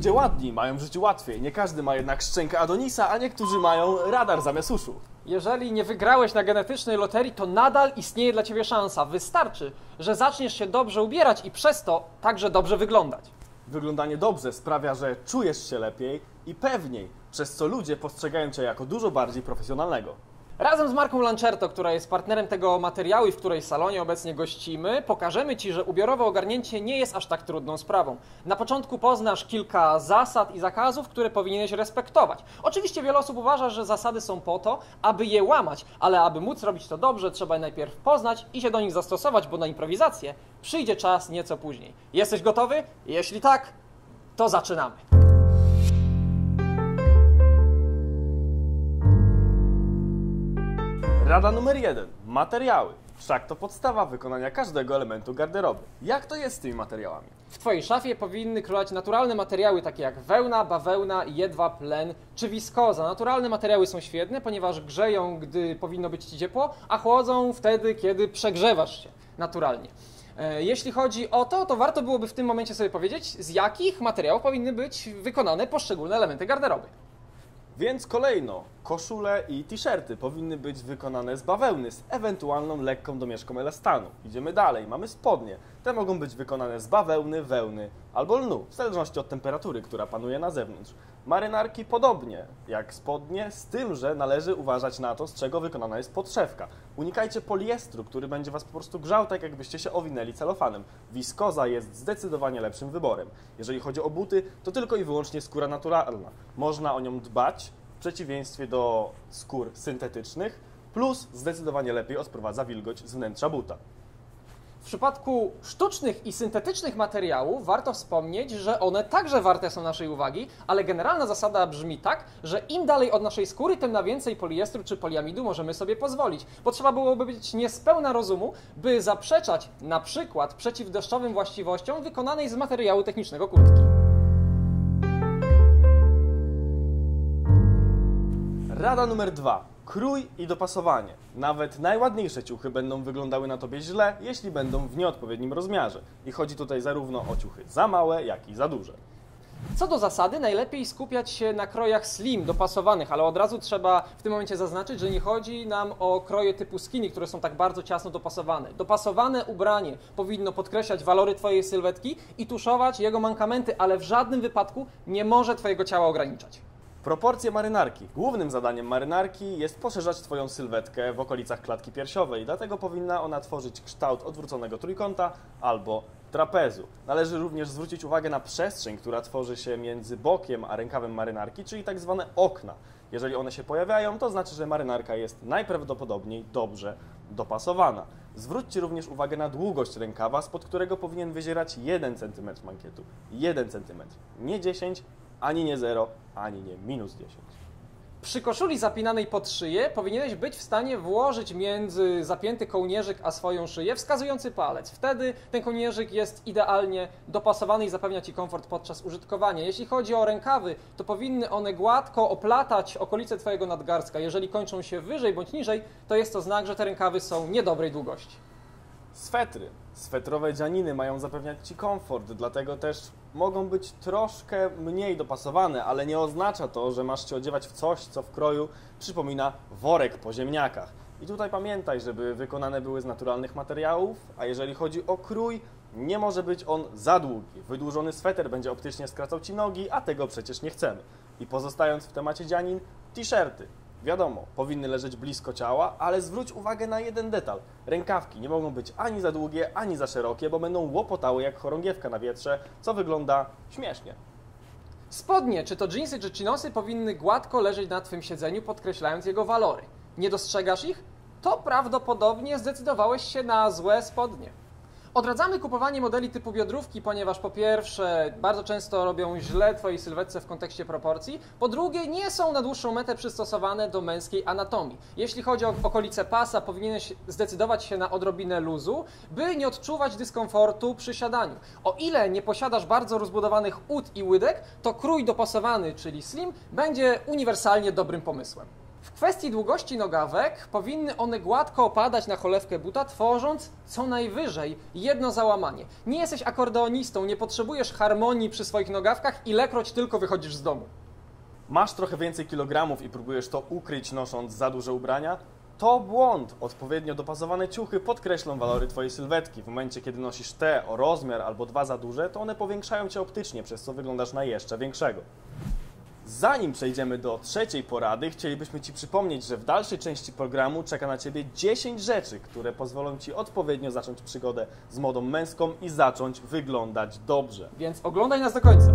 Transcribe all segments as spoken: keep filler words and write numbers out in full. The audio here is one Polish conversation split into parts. ludzie ładni mają w życiu łatwiej. Nie każdy ma jednak szczękę Adonisa, a niektórzy mają radar zamiast uszu. Jeżeli nie wygrałeś na genetycznej loterii, to nadal istnieje dla ciebie szansa. Wystarczy, że zaczniesz się dobrze ubierać i przez to także dobrze wyglądać. Wyglądanie dobrze sprawia, że czujesz się lepiej i pewniej, przez co ludzie postrzegają cię jako dużo bardziej profesjonalnego. Razem z marką Lancerto, która jest partnerem tego materiału i w której salonie obecnie gościmy, pokażemy ci, że ubiorowe ogarnięcie nie jest aż tak trudną sprawą. Na początku poznasz kilka zasad i zakazów, które powinieneś respektować. Oczywiście wiele osób uważa, że zasady są po to, aby je łamać, ale aby móc robić to dobrze, trzeba je najpierw poznać i się do nich zastosować, bo na improwizację przyjdzie czas nieco później. Jesteś gotowy? Jeśli tak, to zaczynamy. Rada numer jeden. Materiały. Wszak to podstawa wykonania każdego elementu garderoby. Jak to jest z tymi materiałami? W twojej szafie powinny królować naturalne materiały, takie jak wełna, bawełna, jedwab, len czy wiskoza. Naturalne materiały są świetne, ponieważ grzeją, gdy powinno być ci ciepło, a chłodzą wtedy, kiedy przegrzewasz się naturalnie. Jeśli chodzi o to, to warto byłoby w tym momencie sobie powiedzieć, z jakich materiałów powinny być wykonane poszczególne elementy garderoby. Więc kolejno, koszule i t-shirty powinny być wykonane z bawełny z ewentualną lekką domieszką elastanu. Idziemy dalej, mamy spodnie. Te mogą być wykonane z bawełny, wełny albo lnu, w zależności od temperatury, która panuje na zewnątrz. Marynarki podobnie jak spodnie, z tym, że należy uważać na to, z czego wykonana jest podszewka. Unikajcie poliestru, który będzie was po prostu grzał, tak jakbyście się owinęli celofanem. Wiskoza jest zdecydowanie lepszym wyborem. Jeżeli chodzi o buty, to tylko i wyłącznie skóra naturalna. Można o nią dbać, w przeciwieństwie do skór syntetycznych, plus zdecydowanie lepiej odprowadza wilgoć z wnętrza buta. W przypadku sztucznych i syntetycznych materiałów warto wspomnieć, że one także warte są naszej uwagi, ale generalna zasada brzmi tak, że im dalej od naszej skóry, tym na więcej poliestru czy poliamidu możemy sobie pozwolić. Potrzeba byłoby być niespełna rozumu, by zaprzeczać na przykład przeciwdeszczowym właściwościom wykonanej z materiału technicznego kurtki. Rada numer dwa. Krój i dopasowanie. Nawet najładniejsze ciuchy będą wyglądały na tobie źle, jeśli będą w nieodpowiednim rozmiarze. I chodzi tutaj zarówno o ciuchy za małe, jak i za duże. Co do zasady, najlepiej skupiać się na krojach slim, dopasowanych, ale od razu trzeba w tym momencie zaznaczyć, że nie chodzi nam o kroje typu skinny, które są tak bardzo ciasno dopasowane. Dopasowane ubranie powinno podkreślać walory twojej sylwetki i tuszować jego mankamenty, ale w żadnym wypadku nie może twojego ciała ograniczać. Proporcje marynarki. Głównym zadaniem marynarki jest poszerzać twoją sylwetkę w okolicach klatki piersiowej, dlatego powinna ona tworzyć kształt odwróconego trójkąta albo trapezu. Należy również zwrócić uwagę na przestrzeń, która tworzy się między bokiem a rękawem marynarki, czyli tak zwane okna. Jeżeli one się pojawiają, to znaczy, że marynarka jest najprawdopodobniej dobrze dopasowana. Zwróćcie również uwagę na długość rękawa, spod którego powinien wyzierać jeden centymetr mankietu. jeden centymetr, nie dziesięć, ani nie zero, ani nie minus dziesięć. Przy koszuli zapinanej pod szyję powinieneś być w stanie włożyć między zapięty kołnierzyk a swoją szyję wskazujący palec. Wtedy ten kołnierzyk jest idealnie dopasowany i zapewnia ci komfort podczas użytkowania. Jeśli chodzi o rękawy, to powinny one gładko oplatać okolice twojego nadgarstka. Jeżeli kończą się wyżej bądź niżej, to jest to znak, że te rękawy są niedobrej długości. Swetry. Swetrowe dzianiny mają zapewniać ci komfort, dlatego też mogą być troszkę mniej dopasowane, ale nie oznacza to, że masz się odziewać w coś, co w kroju przypomina worek po ziemniakach. I tutaj pamiętaj, żeby wykonane były z naturalnych materiałów, a jeżeli chodzi o krój, nie może być on za długi. Wydłużony sweter będzie optycznie skracał ci nogi, a tego przecież nie chcemy. I pozostając w temacie dzianin, t-shirty. Wiadomo, powinny leżeć blisko ciała, ale zwróć uwagę na jeden detal. Rękawki nie mogą być ani za długie, ani za szerokie, bo będą łopotały jak chorągiewka na wietrze, co wygląda śmiesznie. Spodnie, czy to dżinsy, czy chinosy, powinny gładko leżeć na twym siedzeniu, podkreślając jego walory. Nie dostrzegasz ich? To prawdopodobnie zdecydowałeś się na złe spodnie. Odradzamy kupowanie modeli typu biodrówki, ponieważ po pierwsze bardzo często robią źle twojej sylwetce w kontekście proporcji, po drugie nie są na dłuższą metę przystosowane do męskiej anatomii. Jeśli chodzi o okolice pasa, powinieneś zdecydować się na odrobinę luzu, by nie odczuwać dyskomfortu przy siadaniu. O ile nie posiadasz bardzo rozbudowanych ud i łydek, to krój dopasowany, czyli slim, będzie uniwersalnie dobrym pomysłem. W kwestii długości nogawek powinny one gładko opadać na cholewkę buta, tworząc co najwyżej jedno załamanie. Nie jesteś akordeonistą, nie potrzebujesz harmonii przy swoich nogawkach, ilekroć tylko wychodzisz z domu. Masz trochę więcej kilogramów i próbujesz to ukryć, nosząc za duże ubrania? To błąd. Odpowiednio dopasowane ciuchy podkreślą walory twojej sylwetki. W momencie, kiedy nosisz te o rozmiar albo dwa za duże, to one powiększają cię optycznie, przez co wyglądasz na jeszcze większego. Zanim przejdziemy do trzeciej porady, chcielibyśmy ci przypomnieć, że w dalszej części programu czeka na ciebie dziesięć rzeczy, które pozwolą ci odpowiednio zacząć przygodę z modą męską i zacząć wyglądać dobrze. Więc oglądaj nas do końca.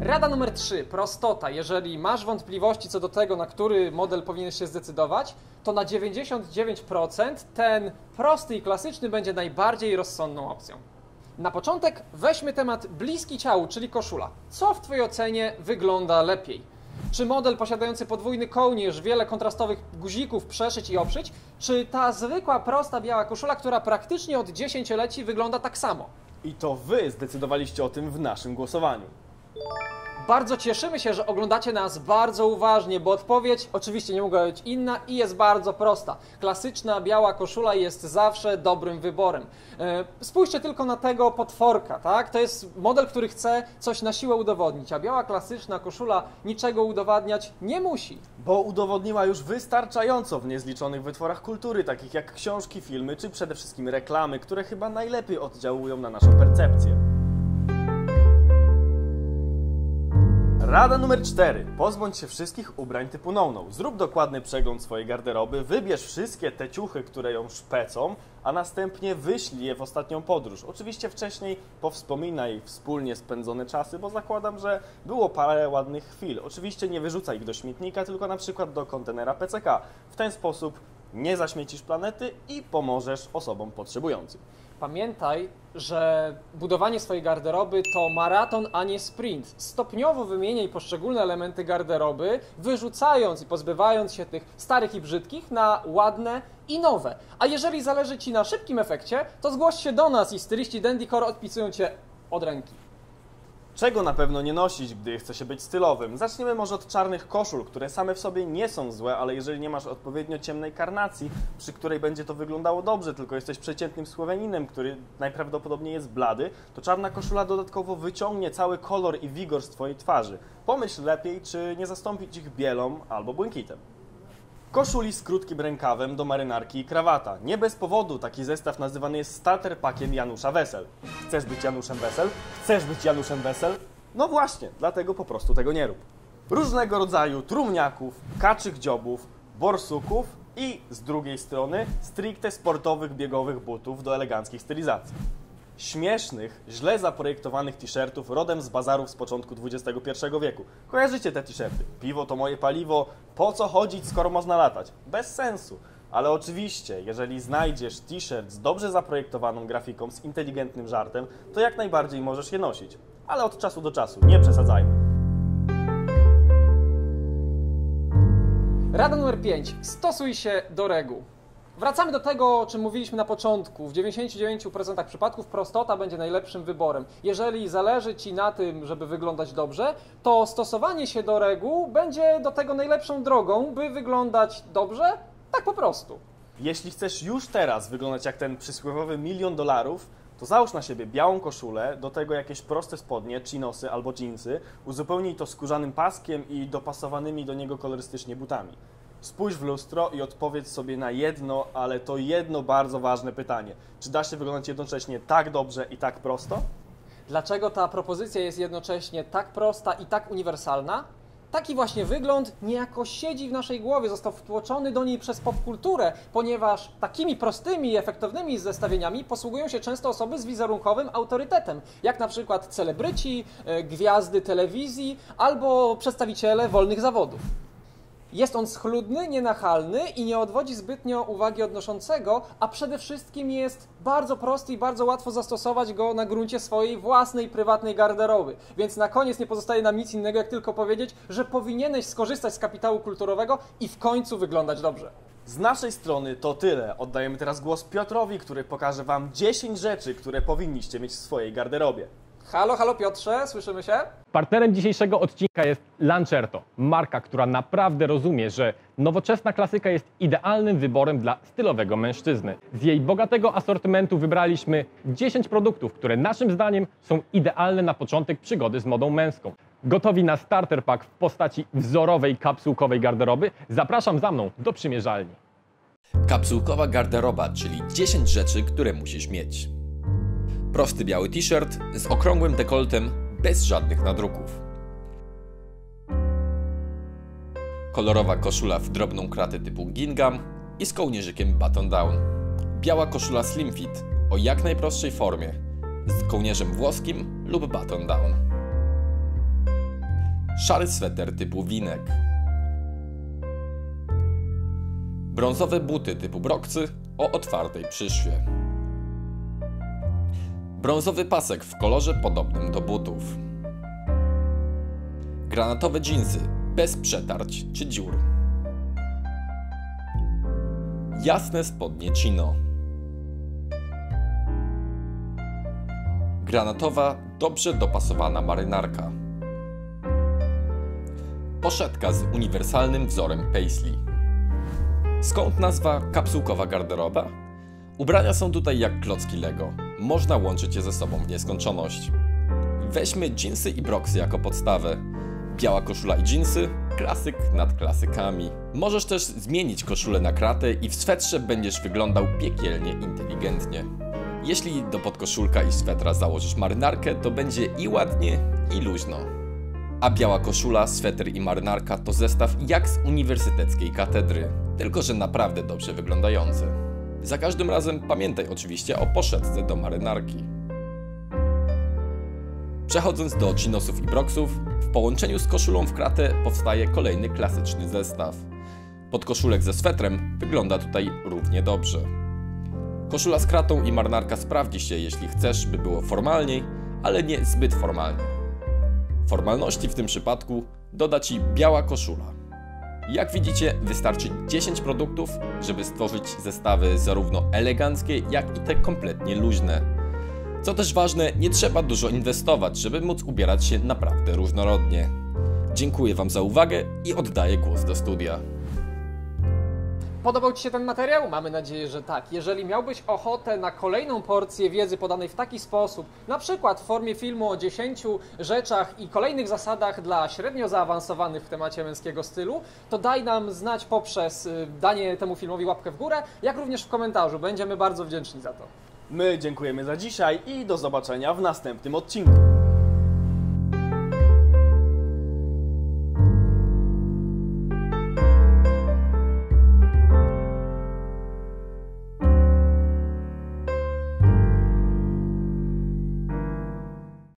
Rada numer trzy. Prostota. Jeżeli masz wątpliwości co do tego, na który model powinieneś się zdecydować, to na dziewięćdziesiąt dziewięć procent ten prosty i klasyczny będzie najbardziej rozsądną opcją. Na początek weźmy temat bliski ciału, czyli koszula. Co w twojej ocenie wygląda lepiej? Czy model posiadający podwójny kołnierz, wiele kontrastowych guzików przeszyć i obszyć, czy ta zwykła, prosta, biała koszula, która praktycznie od dziesięcioleci wygląda tak samo? I to wy zdecydowaliście o tym w naszym głosowaniu. Bardzo cieszymy się, że oglądacie nas bardzo uważnie, bo odpowiedź oczywiście nie mogła być inna i jest bardzo prosta. Klasyczna biała koszula jest zawsze dobrym wyborem. Spójrzcie tylko na tego potworka, tak? To jest model, który chce coś na siłę udowodnić, a biała klasyczna koszula niczego udowadniać nie musi. Bo udowodniła już wystarczająco w niezliczonych wytworach kultury, takich jak książki, filmy czy przede wszystkim reklamy, które chyba najlepiej oddziałują na naszą percepcję. Rada numer cztery. Pozbądź się wszystkich ubrań typu no-no. Zrób dokładny przegląd swojej garderoby, wybierz wszystkie te ciuchy, które ją szpecą, a następnie wyślij je w ostatnią podróż. Oczywiście wcześniej powspominaj wspólnie spędzone czasy, bo zakładam, że było parę ładnych chwil. Oczywiście nie wyrzucaj ich do śmietnika, tylko na przykład do kontenera P C K. W ten sposób nie zaśmiecisz planety i pomożesz osobom potrzebującym. Pamiętaj, że budowanie swojej garderoby to maraton, a nie sprint. Stopniowo wymieniaj poszczególne elementy garderoby, wyrzucając i pozbywając się tych starych i brzydkich na ładne i nowe. A jeżeli zależy ci na szybkim efekcie, to zgłoś się do nas i styliści Dandycore odpisują cię od ręki. Czego na pewno nie nosić, gdy chce się być stylowym? Zaczniemy może od czarnych koszul, które same w sobie nie są złe, ale jeżeli nie masz odpowiednio ciemnej karnacji, przy której będzie to wyglądało dobrze, tylko jesteś przeciętnym Słoweninem, który najprawdopodobniej jest blady, to czarna koszula dodatkowo wyciągnie cały kolor i wigor z twojej twarzy. Pomyśl lepiej, czy nie zastąpić ich bielą albo błękitem. Koszuli z krótkim rękawem do marynarki i krawata. Nie bez powodu taki zestaw nazywany jest starter packiem Janusza Wesel. Chcesz być Januszem Wesel? Chcesz być Januszem Wesel? No właśnie, dlatego po prostu tego nie rób. Różnego rodzaju trumniaków, kaczych dziobów, borsuków i z drugiej strony stricte sportowych, biegowych butów do eleganckich stylizacji. Śmiesznych, źle zaprojektowanych t-shirtów rodem z bazarów z początku dwudziestego pierwszego wieku. Kojarzycie te t-shirty? Piwo to moje paliwo, po co chodzić, skoro można latać? Bez sensu. Ale oczywiście, jeżeli znajdziesz t-shirt z dobrze zaprojektowaną grafiką, z inteligentnym żartem, to jak najbardziej możesz je nosić. Ale od czasu do czasu, nie przesadzajmy. Rada numer pięć. Stosuj się do reguł. Wracamy do tego, o czym mówiliśmy na początku. W dziewięćdziesięciu dziewięciu procentach przypadków prostota będzie najlepszym wyborem. Jeżeli zależy ci na tym, żeby wyglądać dobrze, to stosowanie się do reguł będzie do tego najlepszą drogą, by wyglądać dobrze, tak po prostu. Jeśli chcesz już teraz wyglądać jak ten przysłowiowy milion dolarów, to załóż na siebie białą koszulę, do tego jakieś proste spodnie, chinosy albo dżinsy, uzupełnij to skórzanym paskiem i dopasowanymi do niego kolorystycznie butami. Spójrz w lustro i odpowiedz sobie na jedno, ale to jedno bardzo ważne pytanie. Czy da się wyglądać jednocześnie tak dobrze i tak prosto? Dlaczego ta propozycja jest jednocześnie tak prosta i tak uniwersalna? Taki właśnie wygląd niejako siedzi w naszej głowie, został wtłoczony do niej przez popkulturę, ponieważ takimi prostymi i efektownymi zestawieniami posługują się często osoby z wizerunkowym autorytetem, jak na przykład celebryci, gwiazdy telewizji albo przedstawiciele wolnych zawodów. Jest on schludny, nienachalny i nie odwodzi zbytnio uwagi odnoszącego, a przede wszystkim jest bardzo prosty i bardzo łatwo zastosować go na gruncie swojej własnej, prywatnej garderoby. Więc na koniec nie pozostaje nam nic innego, jak tylko powiedzieć, że powinieneś skorzystać z kapitału kulturowego i w końcu wyglądać dobrze. Z naszej strony to tyle. Oddajemy teraz głos Piotrowi, który pokaże wam dziesięć rzeczy, które powinniście mieć w swojej garderobie. Halo, halo Piotrze, słyszymy się? Partnerem dzisiejszego odcinka jest Lancerto, marka, która naprawdę rozumie, że nowoczesna klasyka jest idealnym wyborem dla stylowego mężczyzny. Z jej bogatego asortymentu wybraliśmy dziesięć produktów, które naszym zdaniem są idealne na początek przygody z modą męską. Gotowi na starter pack w postaci wzorowej kapsułkowej garderoby? Zapraszam za mną do przymierzalni. Kapsułkowa garderoba, czyli dziesięć rzeczy, które musisz mieć. Prosty biały t-shirt z okrągłym dekoltem, bez żadnych nadruków. Kolorowa koszula w drobną kratę typu gingham i z kołnierzykiem button down. Biała koszula slim fit o jak najprostszej formie, z kołnierzem włoskim lub button down. Szary sweter typu winek. Brązowe buty typu brogsy o otwartej przyszwie. Brązowy pasek w kolorze podobnym do butów. Granatowe dżinsy bez przetarć czy dziur. Jasne spodnie chino. Granatowa, dobrze dopasowana marynarka. Poszetka z uniwersalnym wzorem paisley. Skąd nazwa kapsułkowa garderoba? Ubrania są tutaj jak klocki Lego. Można łączyć je ze sobą w nieskończoność. Weźmy dżinsy i brogsy jako podstawę. Biała koszula i dżinsy, klasyk nad klasykami. Możesz też zmienić koszulę na kratę i w swetrze będziesz wyglądał piekielnie inteligentnie. Jeśli do podkoszulka i swetra założysz marynarkę, to będzie i ładnie, i luźno. A biała koszula, sweter i marynarka to zestaw jak z uniwersyteckiej katedry, tylko że naprawdę dobrze wyglądający. Za każdym razem pamiętaj oczywiście o poszetce do marynarki. Przechodząc do chinosów i brogsów, w połączeniu z koszulą w kratę powstaje kolejny klasyczny zestaw. Podkoszulek ze swetrem wygląda tutaj równie dobrze. Koszula z kratą i marynarka sprawdzi się, jeśli chcesz, by było formalniej, ale nie zbyt formalnie. Formalności w tym przypadku doda ci biała koszula. Jak widzicie, wystarczy dziesięć produktów, żeby stworzyć zestawy zarówno eleganckie, jak i te kompletnie luźne. Co też ważne, nie trzeba dużo inwestować, żeby móc ubierać się naprawdę różnorodnie. Dziękuję Wam za uwagę i oddaję głos do studia. Podobał Ci się ten materiał? Mamy nadzieję, że tak. Jeżeli miałbyś ochotę na kolejną porcję wiedzy podanej w taki sposób, na przykład w formie filmu o dziesięciu rzeczach i kolejnych zasadach dla średnio zaawansowanych w temacie męskiego stylu, to daj nam znać poprzez danie temu filmowi łapkę w górę, jak również w komentarzu. Będziemy bardzo wdzięczni za to. My dziękujemy za dzisiaj i do zobaczenia w następnym odcinku.